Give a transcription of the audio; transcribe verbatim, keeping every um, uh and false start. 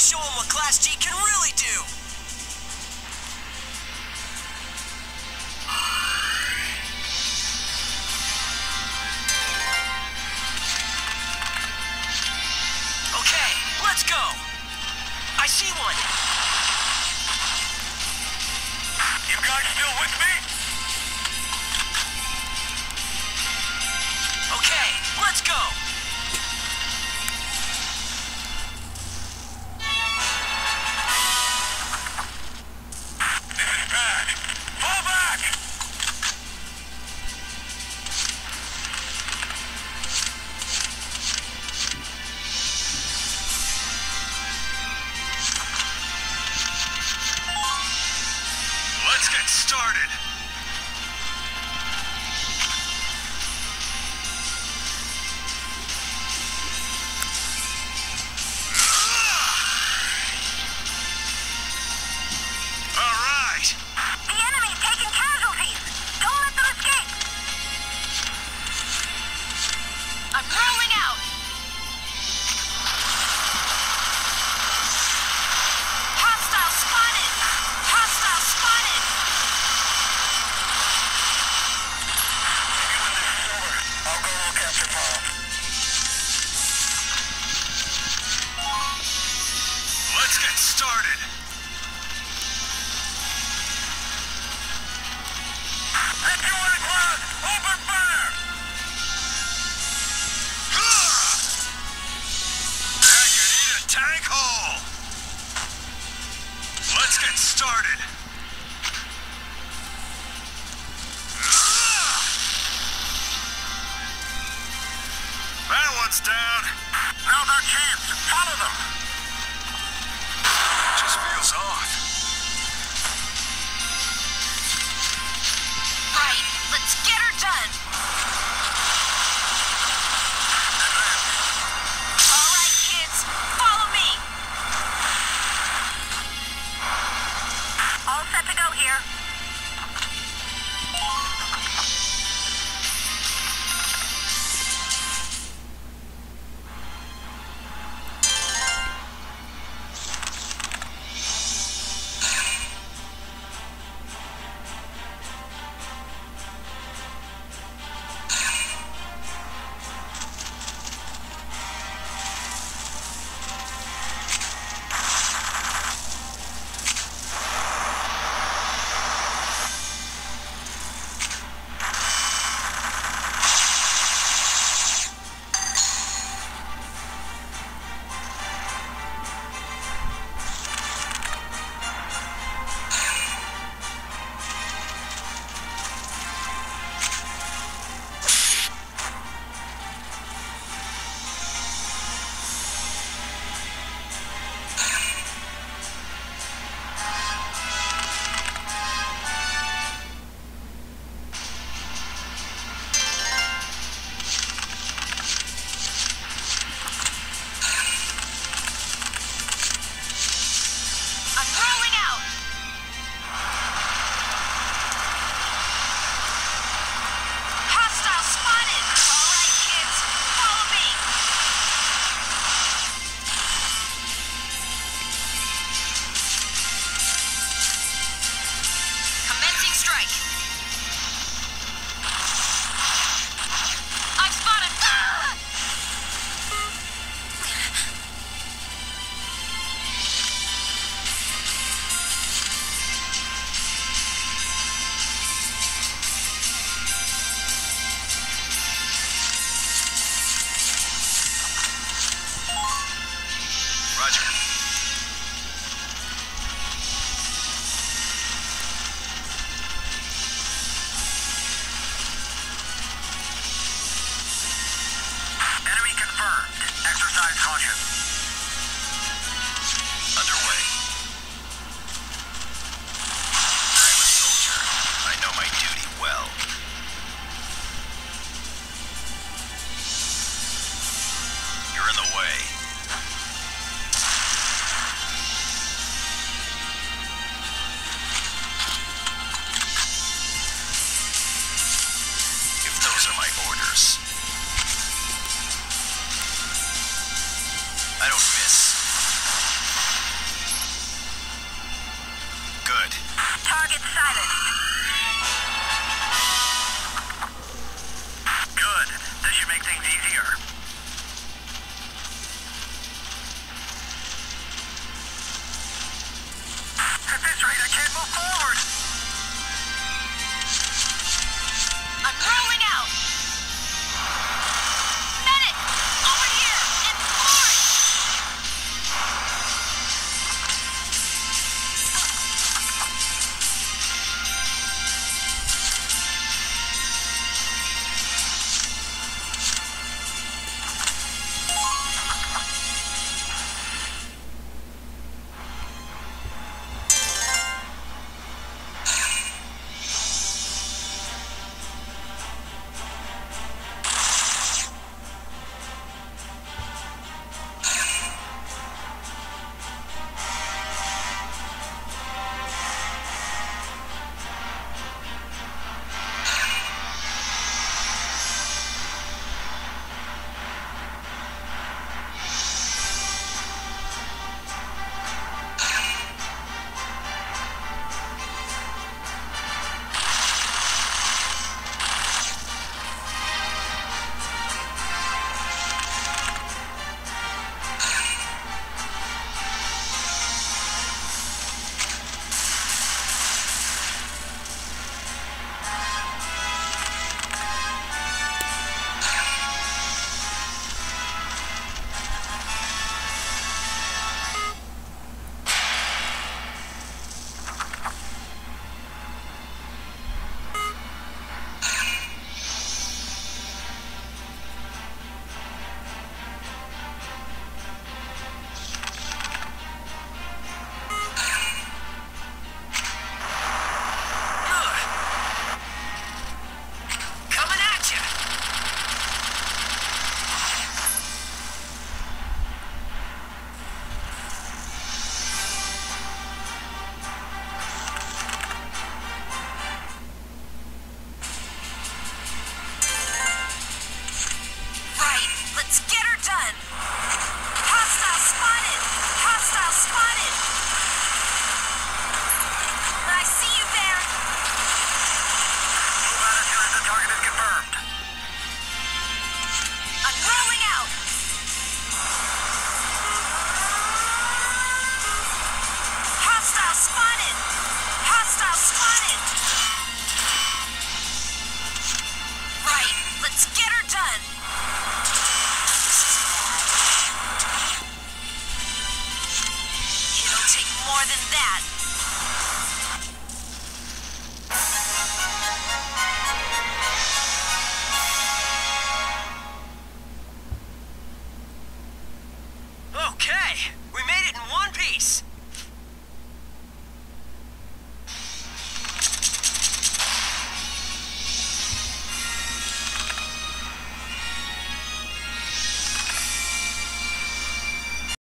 to show him what Class G can really do! Okay, let's go! I see one! You guys still with me? Okay, let's go! I don't miss. here. At this rate, I can't move forward. I'm rolling out. Medic, over here and Let's get her done!